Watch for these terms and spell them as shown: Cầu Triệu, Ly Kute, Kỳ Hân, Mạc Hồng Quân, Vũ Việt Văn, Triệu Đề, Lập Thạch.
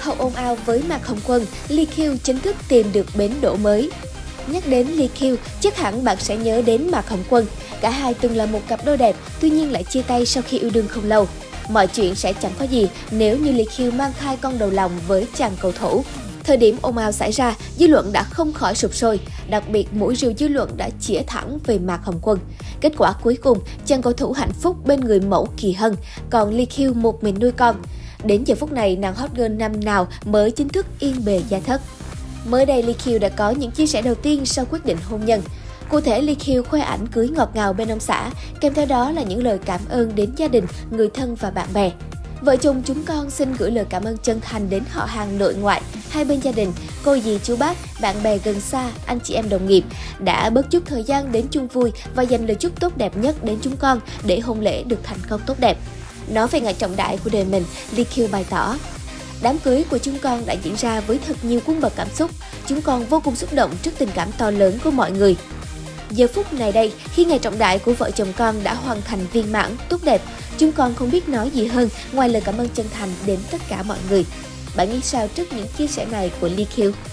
Hậu ồn ào với Mạc Hồng Quân, Ly Kute chính thức tìm được bến đỗ mới. Nhắc đến Ly Kute, chắc hẳn bạn sẽ nhớ đến Mạc Hồng Quân. Cả hai từng là một cặp đôi đẹp, tuy nhiên lại chia tay sau khi yêu đương không lâu. Mọi chuyện sẽ chẳng có gì nếu như Ly Kute mang thai con đầu lòng với chàng cầu thủ. Thời điểm ồn ào xảy ra, dư luận đã không khỏi sụp sôi, đặc biệt mũi rìu dư luận đã chĩa thẳng về Mạc Hồng Quân. Kết quả cuối cùng, chàng cầu thủ hạnh phúc bên người mẫu Kỳ Hân, còn Ly Kute một mình nuôi con. Đến giờ phút này, nàng hot girl năm nào mới chính thức yên bề gia thất. Mới đây, Ly Kute đã có những chia sẻ đầu tiên sau quyết định hôn nhân. Cụ thể, Ly Kute khoe ảnh cưới ngọt ngào bên ông xã, kèm theo đó là những lời cảm ơn đến gia đình, người thân và bạn bè. Vợ chồng chúng con xin gửi lời cảm ơn chân thành đến họ hàng nội ngoại, hai bên gia đình, cô dì chú bác, bạn bè gần xa, anh chị em đồng nghiệp đã bớt chút thời gian đến chung vui và dành lời chúc tốt đẹp nhất đến chúng con để hôn lễ được thành công tốt đẹp. Nói về ngày trọng đại của đời mình, Ly Kute bày tỏ: đám cưới của chúng con đã diễn ra với thật nhiều cung bậc cảm xúc. Chúng con vô cùng xúc động trước tình cảm to lớn của mọi người. Giờ phút này đây, khi ngày trọng đại của vợ chồng con đã hoàn thành viên mãn, tốt đẹp, chúng con không biết nói gì hơn ngoài lời cảm ơn chân thành đến tất cả mọi người. Bạn nghĩ sao trước những chia sẻ này của Ly Kute?